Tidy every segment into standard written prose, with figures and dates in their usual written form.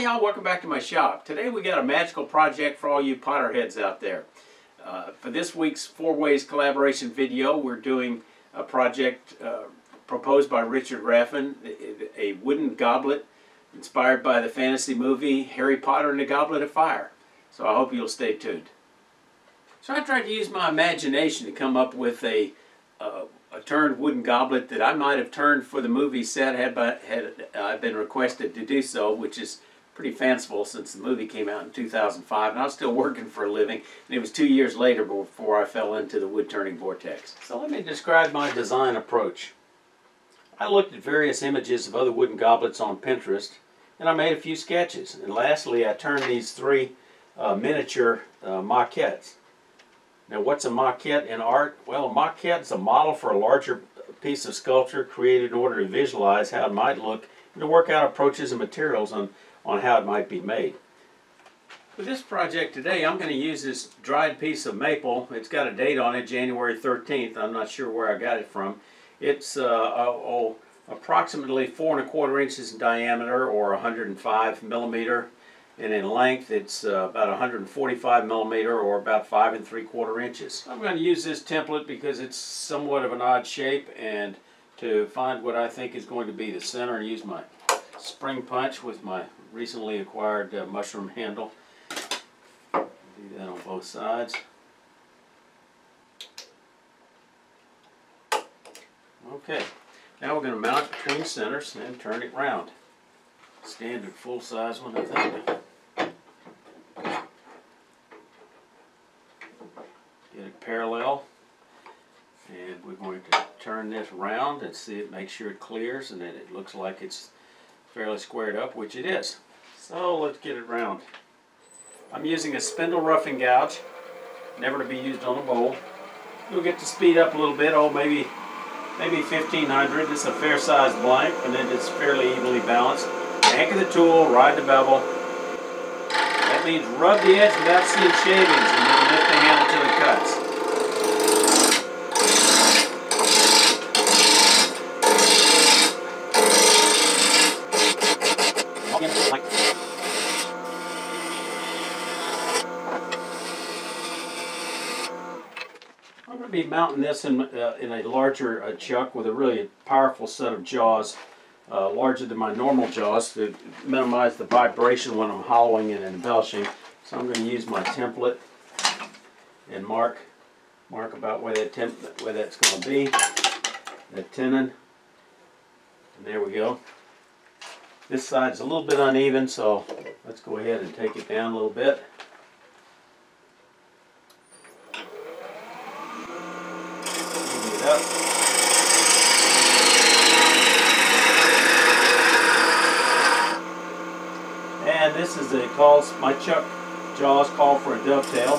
Hi y'all, welcome back to my shop. Today we got a magical project for all you potter heads out there. For this week's Four Ways Collaboration video, we're doing a project proposed by Richard Raffan, a wooden goblet inspired by the fantasy movie Harry Potter and the Goblet of Fire. So I hope you'll stay tuned. So I tried to use my imagination to come up with a turned wooden goblet that I might have turned for the movie set had I been requested to do so, which is pretty fanciful since the movie came out in 2005, and I was still working for a living, and it was 2 years later before I fell into the wood-turning vortex. So let me describe my design approach. I looked at various images of other wooden goblets on Pinterest, and I made a few sketches. And lastly, I turned these three miniature maquettes. Now, what's a maquette in art? Well, a maquette is a model for a larger piece of sculpture created in order to visualize how it might look and to work out approaches and materials on how it might be made. For this project today, I'm going to use this dried piece of maple. It's got a date on it, January 13th. I'm not sure where I got it from. It's approximately 4 1/4 inches in diameter, or 105 millimeter, and in length it's about 145 millimeter, or about 5 3/4 inches. I'm going to use this template because it's somewhat of an odd shape, and to find what I think is going to be the center, use my spring punch with my recently acquired mushroom handle. Do that on both sides. Okay, now we're going to mount it between centers and turn it round. Standard full-size one, I think. Get it parallel, and we're going to turn this round and see it, make sure it clears, and then it looks like it's fairly squared up, which it is. So let's get it round. I'm using a spindle roughing gouge, never to be used on a bowl. We'll get to speed up a little bit, oh maybe 1500. It's a fair sized blank, and then it's fairly evenly balanced. Anchor the tool, ride the bevel. That means rub the edge without seeing shavings, and then lift the handle till it cuts. Be mounting this in a larger chuck with a really powerful set of jaws, larger than my normal jaws, to minimize the vibration when I'm hollowing and embellishing. So I'm going to use my template and mark about where that's going to be, that tenon, and there we go. This side's a little bit uneven, so let's go ahead and take it down a little bit. And this is the calls, my chuck jaws call for a dovetail.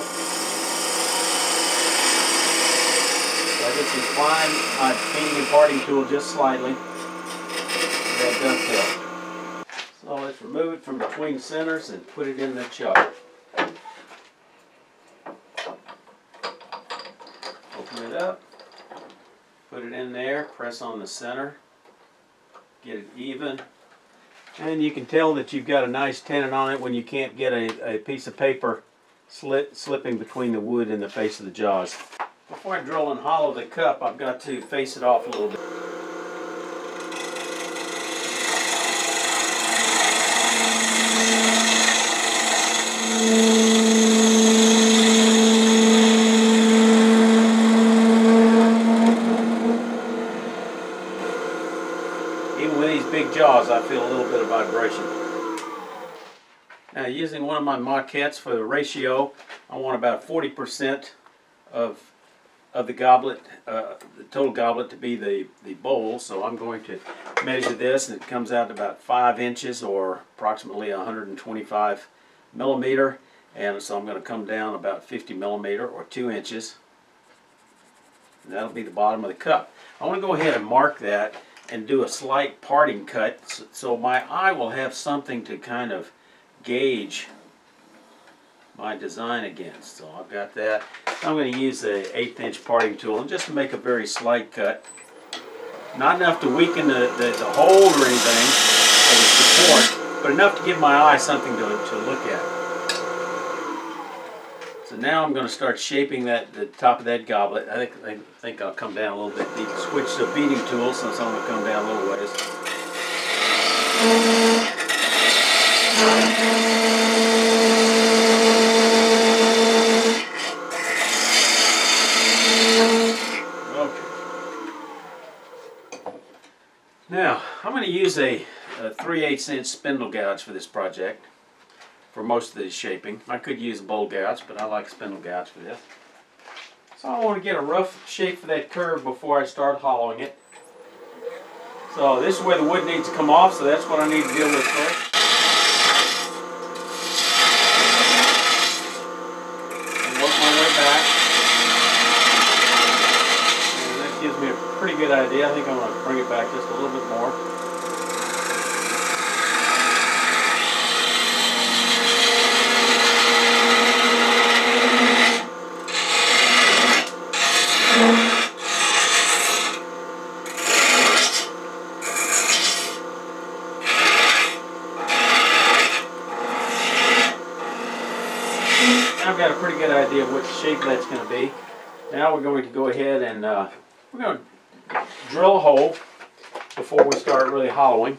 So I just incline my painting and parting tool just slightly for that dovetail. So let's remove it from between centers and put it in the chuck. Open it up. Put it in there, press on the center, get it even. And you can tell that you've got a nice tenon on it when you can't get a piece of paper slipping between the wood and the face of the jaws. Before I drill and hollow the cup, I've got to face it off a little bit. I feel a little bit of vibration. Now, using one of my maquettes for the ratio, I want about 40% of the goblet, the total goblet, to be the bowl. So I'm going to measure this, and it comes out to about 5 inches, or approximately 125 millimeter. And so I'm going to come down about 50 millimeter, or 2 inches. And that'll be the bottom of the cup. I want to go ahead and mark that and do a slight parting cut, so my eye will have something to kind of gauge my design against. So I've got that. I'm going to use an 1/8 inch parting tool, and just to make a very slight cut, not enough to weaken the hold or anything, but the support. but enough to give my eye something to look at. So now I'm going to start shaping that, the top of that goblet. I think I'll come down a little bit. Need to switch the beating tool since I'm going to come down a little ways. Now, I'm going to use a 3/8" spindle gouge for this project, for most of the shaping. I could use a bowl gouge, but I like spindle gouge for this. So I want to get a rough shape for that curve before I start hollowing it. So this is where the wood needs to come off, so that's what I need to deal with first. And work my way back. And that gives me a pretty good idea. I think I'm going to bring it back just a little bit more. I've got a pretty good idea of what shape that's going to be. Now we're going to go ahead and we're going to drill a hole before we start really hollowing.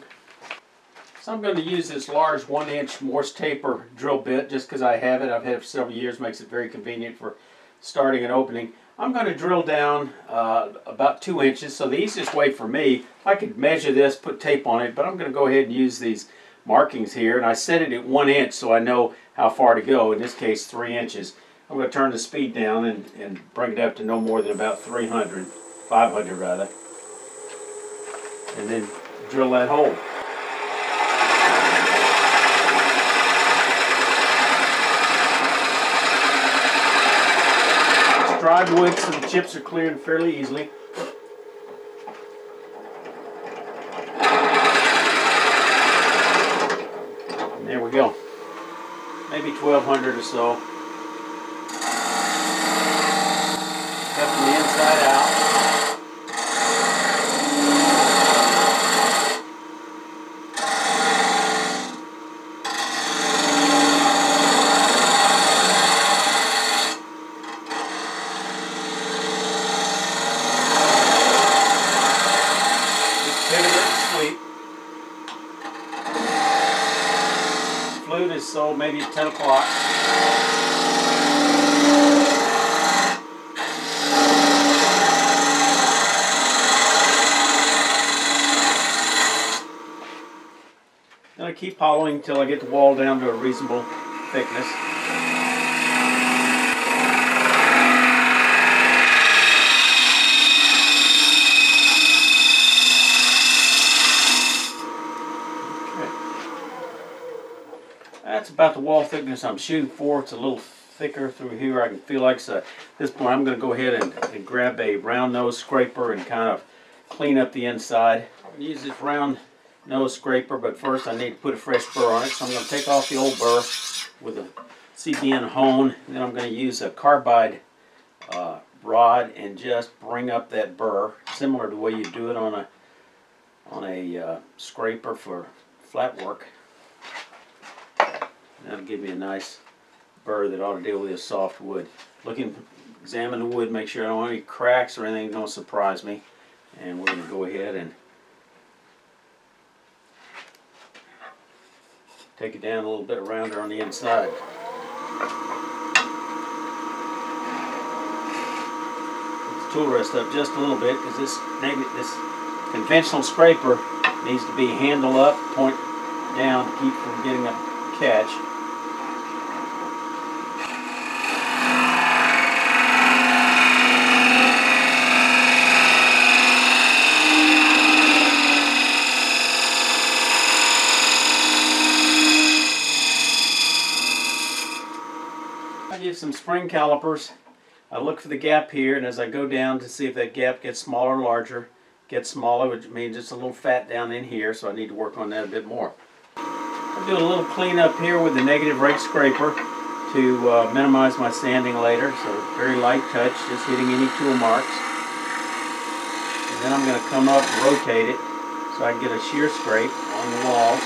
So I'm going to use this large 1" Morse taper drill bit just because I have it. I've had it for several years. Makes it very convenient for starting an opening. I'm going to drill down about 2 inches. So the easiest way for me, I could measure this, put tape on it, but I'm going to go ahead and use these markings here. And I set it at 1" so I know how far to go. In this case, 3 inches. I'm going to turn the speed down and bring it up to no more than about 500 rather, and then drill that hole. It's dried wood, so the chips are cleared fairly easily. And there we go. Maybe 1,200 or so. Cut from the inside out. So maybe at 10 o'clock. And I keep hollowing until I get the wall down to a reasonable thickness. That's about the wall thickness I'm shooting for. It's a little thicker through here. I can feel like so. At this point I'm going to go ahead and grab a round nose scraper and kind of clean up the inside. I'm going to use this round nose scraper, but first I need to put a fresh burr on it. So I'm going to take off the old burr with a CBN hone, and then I'm going to use a carbide rod and just bring up that burr, similar to the way you do it on a scraper for flat work. That'll give me a nice burr that ought to deal with this soft wood. Examine the wood, make sure I don't have any cracks or anything that's going to surprise me. And we're going to go ahead and take it down a little bit rounder on the inside. Put the tool rest up just a little bit because this conventional scraper needs to be handle up, point down to keep from getting a catch. I give some spring calipers. I look for the gap here, and as I go down to see if that gap gets smaller or larger, gets smaller, which means it's a little fat down in here, so I need to work on that a bit more. I'll do a little cleanup here with the negative rake scraper to minimize my sanding later. So very light touch, just hitting any tool marks. And then I'm going to come up and rotate it so I can get a shear scrape on the walls.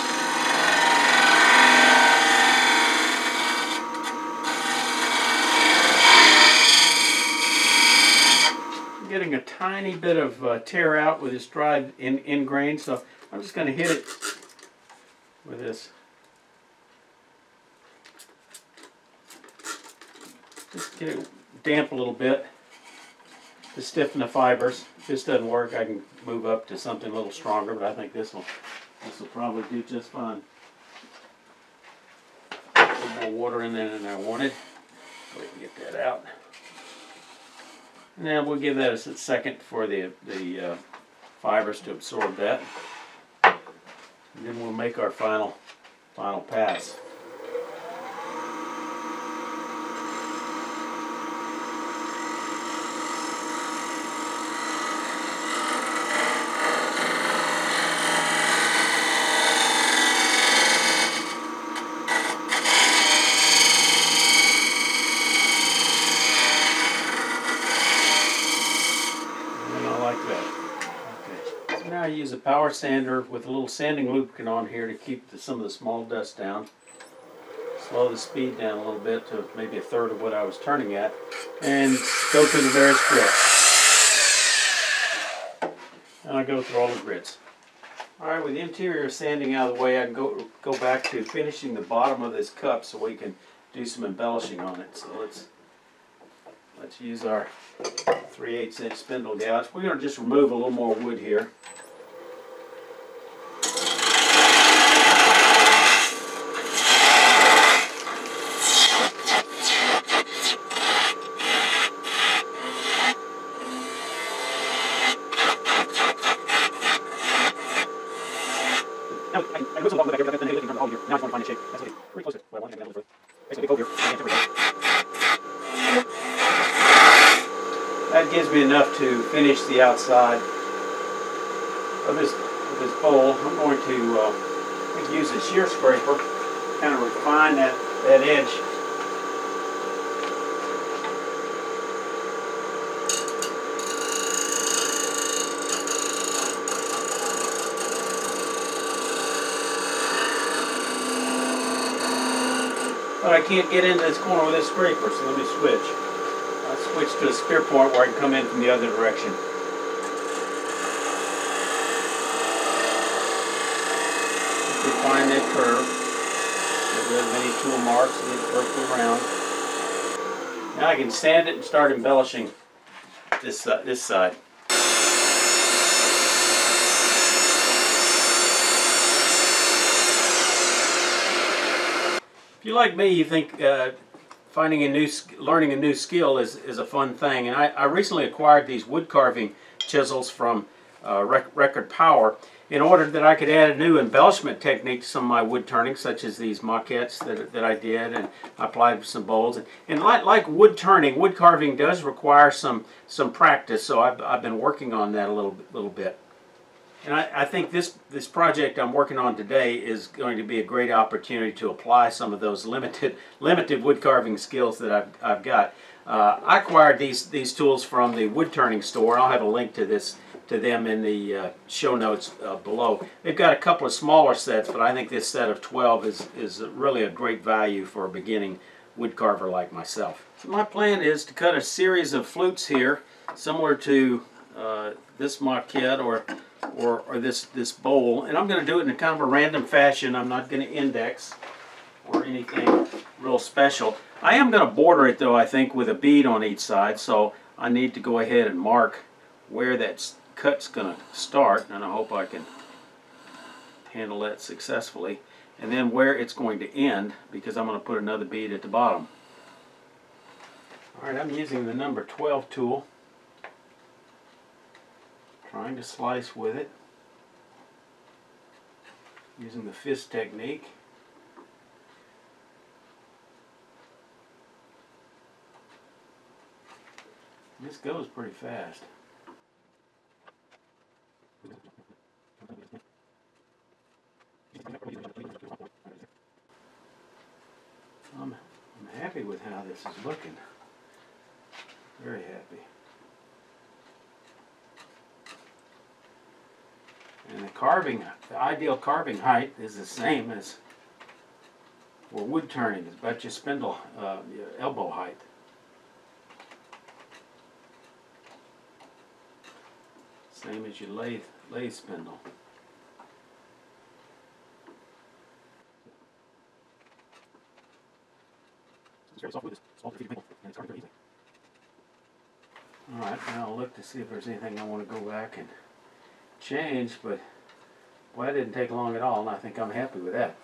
tiny bit of tear out with this dried in grain, so I'm just going to hit it with this. Just get it damp a little bit to stiffen the fibers. If this doesn't work, I can move up to something a little stronger, but I think this will probably do just fine. A little more water in there than I wanted. Go ahead and get that out. Now we'll give that a second for the fibers to absorb that, and then we'll make our final pass. Power sander with a little sanding lubricant on here to keep some of the small dust down. Slow the speed down a little bit to maybe a third of what I was turning at, and go through the various grits. And I go through all the grits. Alright, with the interior sanding out of the way, I can go back to finishing the bottom of this cup so we can do some embellishing on it. So let's use our 3/8 inch spindle gouge. We're going to just remove a little more wood here. That gives me enough to finish the outside of this bowl. I'm going to use a shear scraper, kind of refine that edge. But I can't get into this corner with this scraper, so let me switch. I'll switch to a spear point where I can come in from the other direction. Just refine that curve. Get rid of any tool marks and get it perfectly round. Now I can sand it and start embellishing this side. If you like me, you think learning a new skill is a fun thing. And I recently acquired these wood carving chisels from Record Power in order that I could add a new embellishment technique to some of my wood turning, such as these maquettes that I did, and I applied some bowls. And like wood carving does require some practice, so I've been working on that a little bit. And I think this project I'm working on today is going to be a great opportunity to apply some of those limited wood carving skills that I've got. I acquired these tools from the Woodturning Store. I'll have a link to them in the show notes below. They've got a couple of smaller sets, but I think this set of 12 is really a great value for a beginning wood carver like myself. So my plan is to cut a series of flutes here, similar to this maquette or this bowl, and I'm going to do it in a kind of a random fashion. I'm not going to index or anything real special. I am going to border it, though, I think, with a bead on each side, so I need to go ahead and mark where that cut's going to start, and I hope I can handle that successfully, and then where it's going to end, because I'm going to put another bead at the bottom. Alright, I'm using the number 12 tool. Trying to slice with it, using the fist technique. This goes pretty fast. I'm happy with how this is looking. Very happy. And the ideal carving height is the same as for wood turning. It's about your spindle, your elbow height. same as your lathe spindle. Alright, now I'll look to see if there's anything I want to go back and change, but well, that didn't take long at all, and I think I'm happy with that.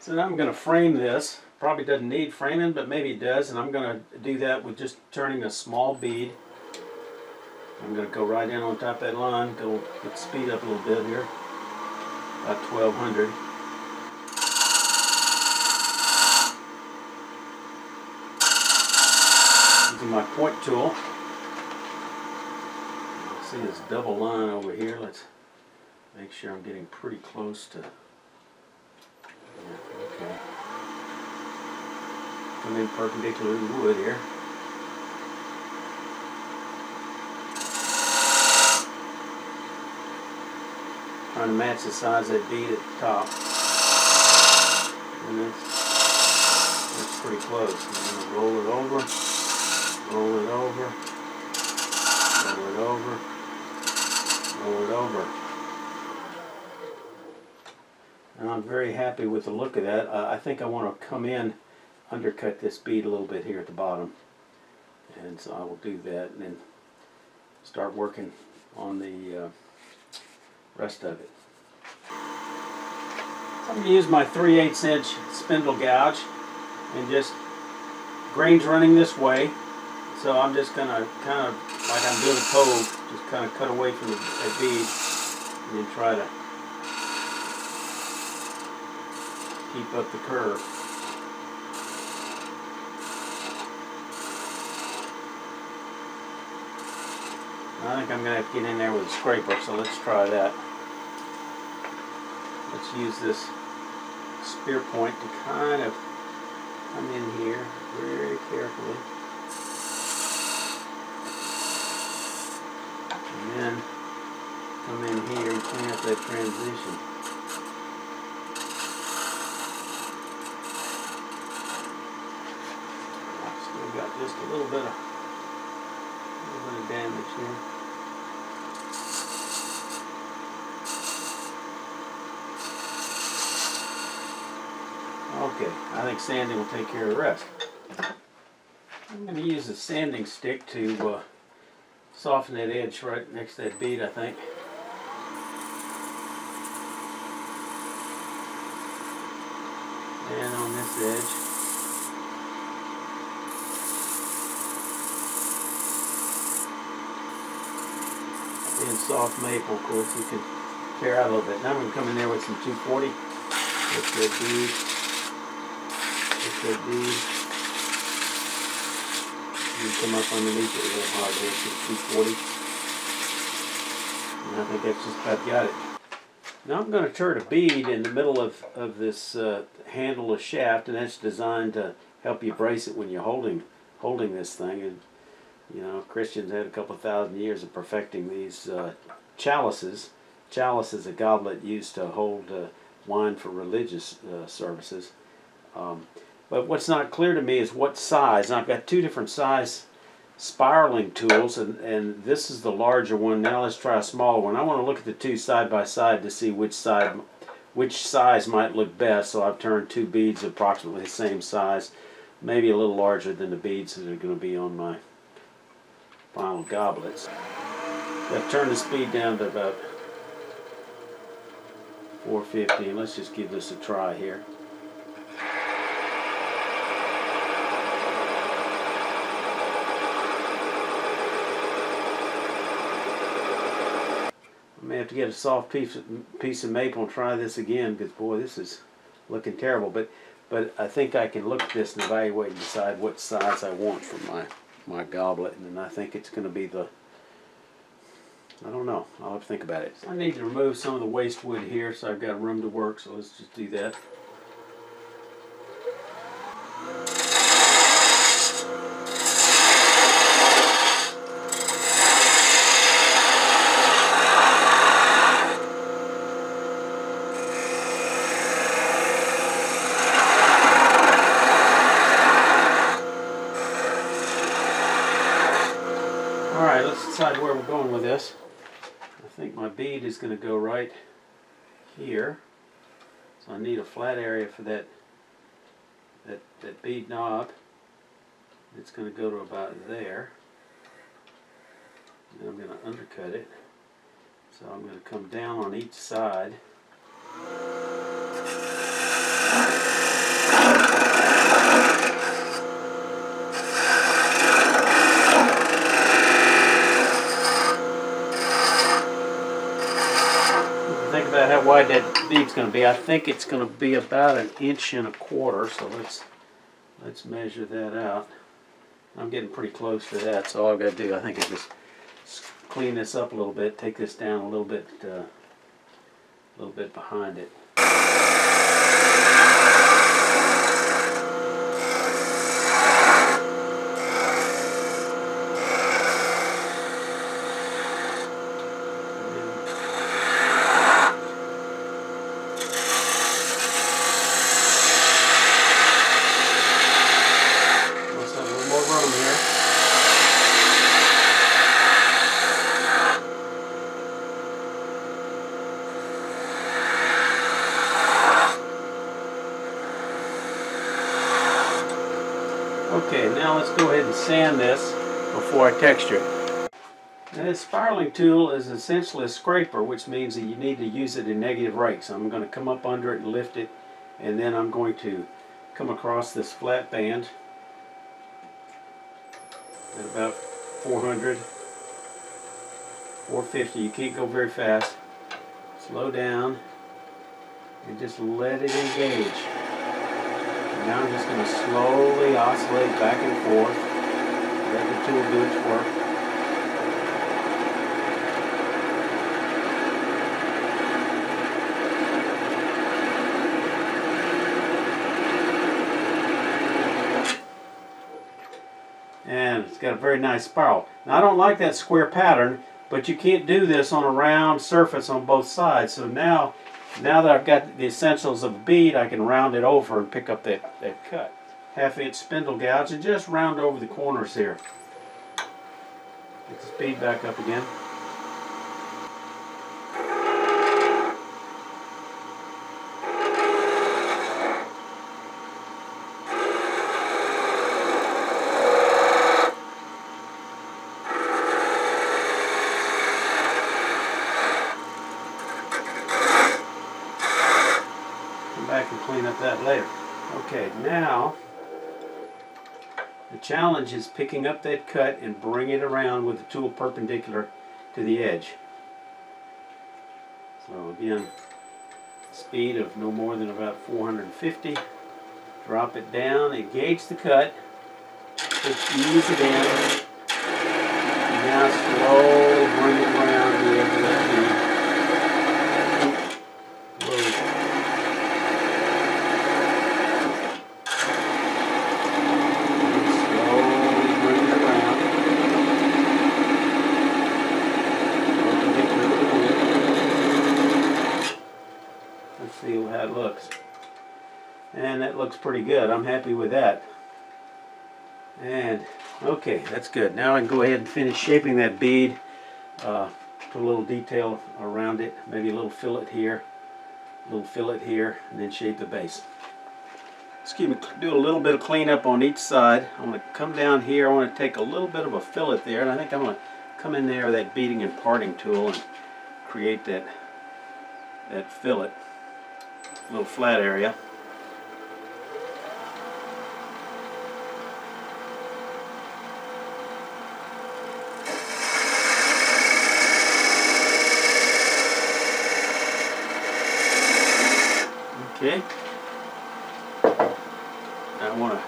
So now I'm going to frame this. Probably doesn't need framing, but maybe it does, and I'm going to do that with just turning a small bead. I'm going to go right in on top of that line, go speed up a little bit here, about 1200. Using my point tool. See this double line over here. Let's make sure I'm getting pretty close to. Yeah, okay. Come in perpendicular to the wood here. Trying to match the size of that bead at the top. And that's pretty close. I'm going to roll it over, roll it over, roll it over, roll it over. And I'm very happy with the look of that. I think I want to come in, undercut this bead a little bit here at the bottom. And so I will do that and then start working on the rest of it. So I'm going to use my 3/8 inch spindle gouge and just, grain's running this way. So I'm just going to kind of, like I'm doing a cove, just kind of cut away from the bead and then try to keep up the curve. I think I'm going to have to get in there with a scraper, so let's try that. Let's use this spear point to kind of come in here very carefully. And then come in here and clean up that transition. Got just a little bit of damage here. Okay, I think sanding will take care of the rest. I'm going to use a sanding stick to soften that edge right next to that bead, I think. And on this edge. And soft maple, of course, you can tear out a little bit. Now I'm going to come in there with some 240. With the bead. With the bead. You can come up underneath it a little hard there, with 240. And I think that's just about got it. Now I'm going to turn a bead in the middle of this handleless shaft, and that's designed to help you brace it when you're holding this thing. And, you know, Christians had a couple thousand years of perfecting these chalices. Chalice is a goblet used to hold wine for religious services. But what's not clear to me is what size. And I've got two different size spiraling tools, and this is the larger one. Now let's try a smaller one. I want to look at the two side by side to see which size might look best. So I've turned two beads approximately the same size, maybe a little larger than the beads that are going to be on my final goblets. I've turned the speed down to about 450. Let's just give this a try here. I may have to get a soft piece of maple and try this again, because boy, this is looking terrible. But I think I can look at this and evaluate and decide what size I want for my goblet, and I think it's going to be the, I don't know, I'll have to think about it. So I need to remove some of the waste wood here, so I've got room to work, so let's just do that. going with this. I think my bead is going to go right here. So I need a flat area for that bead knob. It's going to go to about there. And I'm going to undercut it. So I'm going to come down on each side. Think about how wide that bead's going to be. I think it's going to be about 1.25 inches, so let's measure that out. I'm getting pretty close to that, so all I've got to do, I think, is just clean this up a little bit, take this down a little bit behind it. Okay, now let's go ahead and sand this before I texture it. Now, this spiraling tool is essentially a scraper, which means that you need to use it in negative rakes. I'm going to come up under it and lift it, and then I'm going to come across this flat band at about 400, 450. You can't go very fast. Slow down and just let it engage. Now I'm just going to slowly oscillate back and forth, let the tool do its work. And it's got a very nice spiral. Now I don't like that square pattern, but you can't do this on a round surface on both sides, so now that I've got the essentials of a bead, I can round it over and pick up that cut. Half-inch spindle gouge and just round over the corners here. Get the speed back up again. Clean up that later. Okay, now the challenge is picking up that cut and bring it around with the tool perpendicular to the edge. So again, speed of no more than about 450. Drop it down, engage the cut, just ease it in, and now slowly bring it around the edge of that bead. Looks, and that looks pretty good. I'm happy with that. And okay, that's good. Now I can go ahead and finish shaping that bead. Put a little detail around it, maybe a little fillet here, a little fillet here, and then shape the base. Excuse me, do a little bit of cleanup on each side. I'm going to come down here. I want to take a little bit of a fillet there, and I think I'm going to come in there with that beading and parting tool and create that fillet. Little flat area. Okay. Now I want to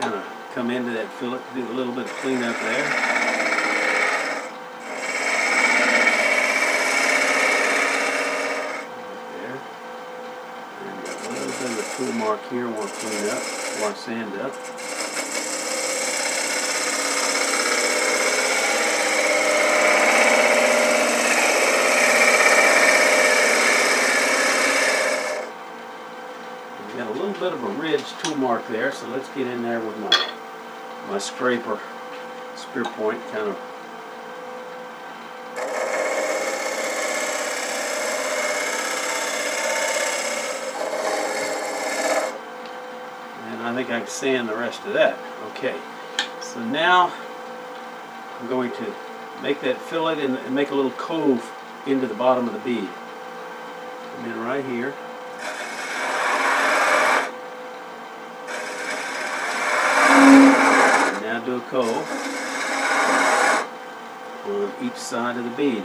kind of come into that fillet, do a little bit of cleanup there. Tool mark here, I want to clean up, I want to sand up. We've got a little bit of a ridge tool mark there, so let's get in there with my scraper, spear point, kind of like I'm saying the rest of that. Okay, so now I'm going to make that fillet and make a little cove into the bottom of the bead. Come in right here. And now do a cove on each side of the bead.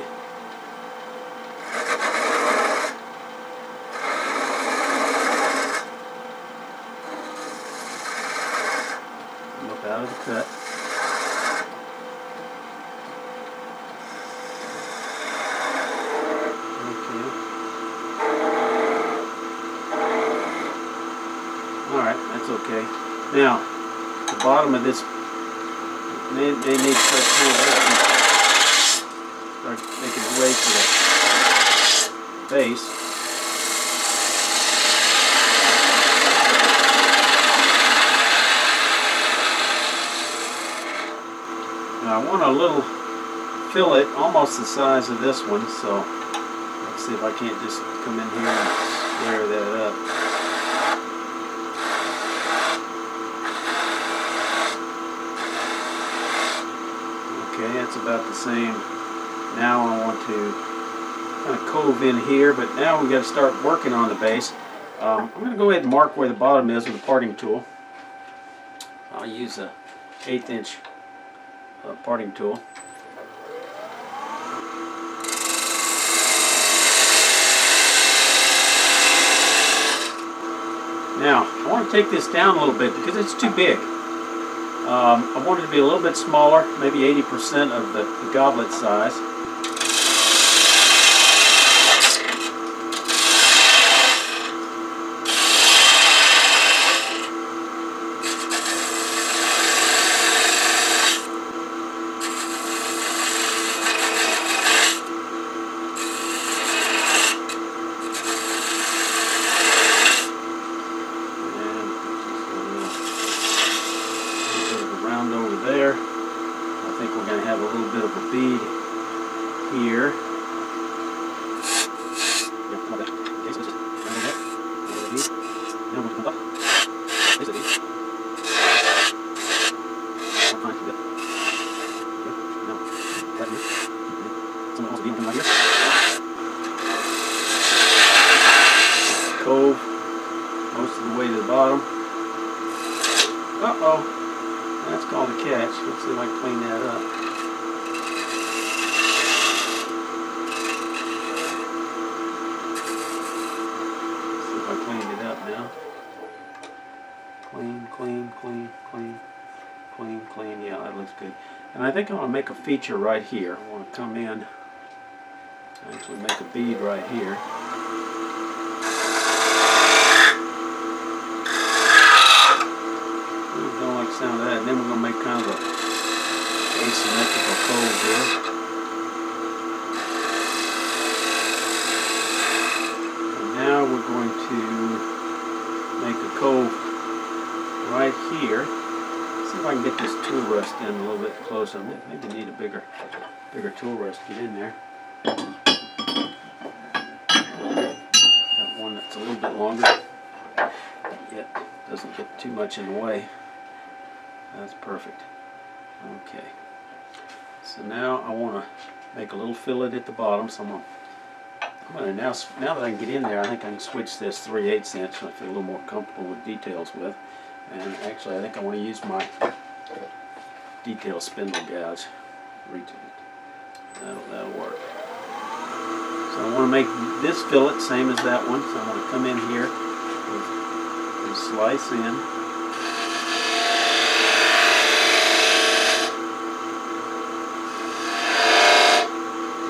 Come up out of the cut. Okay, now the bottom of this, they need to start making their way to the base. Now I want a little fillet almost the size of this one, so let's see if I can't just come in here and layer that up. That's about the same. Now I want to kind of cove in here, but now we've got to start working on the base. I'm going to go ahead and mark where the bottom is with a parting tool. I'll use a 1/8 inch parting tool. Now I want to take this down a little bit because it's too big. I want it to be a little bit smaller, maybe 80% of the goblet size. Cove most of the way to the bottom. Uh-oh, that's called a catch. Let's see if I can clean that up. Clean, yeah, that looks good. And I think I'm going to make a feature right here. I want to come in and actually make a bead right here. I don't like the sound of that. And then we're going to make kind of an asymmetrical fold here. And now we're going to make a cove right here. See if I can get this tool rest in a little bit closer. Maybe need a bigger tool rest to get in there. Got one that's a little bit longer, yet doesn't get too much in the way. That's perfect. Okay. So now I want to make a little fillet at the bottom. So I'm going to now that I can get in there, I think I can switch this 3/8 inch. So I feel a little more comfortable with details with. And actually, I think I want to use my detail spindle gouge. Reach it. That'll work. So I want to make this fillet same as that one. So I'm going to come in here and slice in.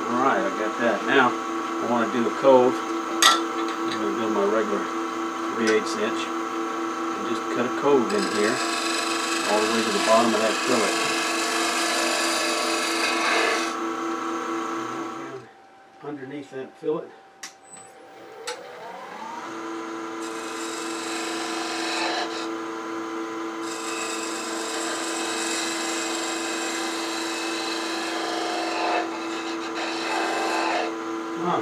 All right, I got that. Now I want to do a cove. I'm going to do my regular 3/8 inch. Just cut a cove in here, all the way to the bottom of that fillet. Underneath that fillet.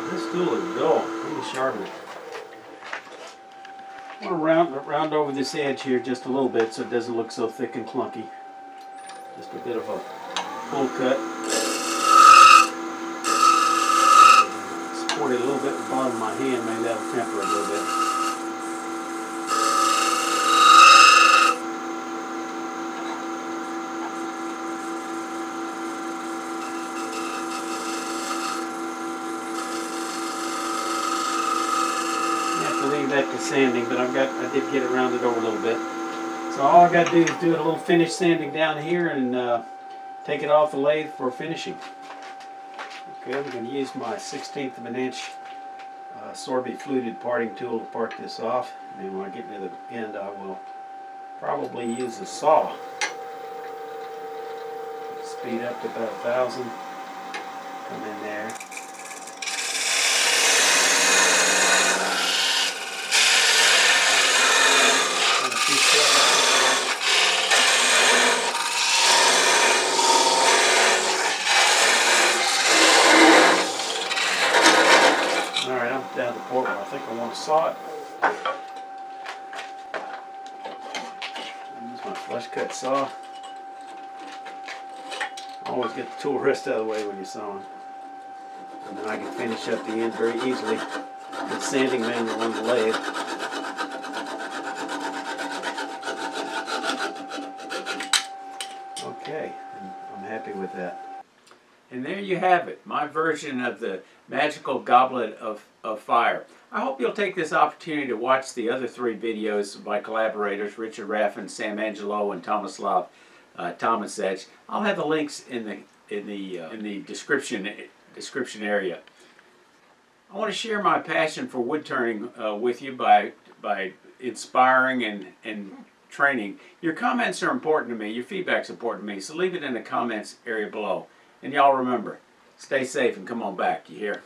This tool is dull. Let me sharpen it. I'm going to round over this edge here just a little bit so it doesn't look so thick and clunky. Just a bit of a full cut. Support it a little bit with the bottom of my hand, maybe that'll temper it a little bit. Sanding, but I did get it rounded over a little bit. So all I got to do is do a little finish sanding down here and take it off the lathe for finishing. Okay, I'm going to use my 1/16 of an inch Sorby fluted parting tool to part this off. And then when I get near the end, I will probably use a saw. Speed up to about 1,000. Come in there. Saw it. I use my flush cut saw. I always get the tool rest out of the way when you're sawing, and then I can finish up the end very easily with sanding manual on the lathe. Okay, I'm happy with that. And there you have it, my version of the magical goblet of fire. I hope you'll take this opportunity to watch the other three videos by collaborators, Richard Raffan, Sam Angelo, and Tomislav Tomasic. I'll have the links in the description area. I want to share my passion for woodturning with you by inspiring and training. Your comments are important to me. Your feedback's important to me. So leave it in the comments area below. And y'all remember, stay safe and come on back. You hear?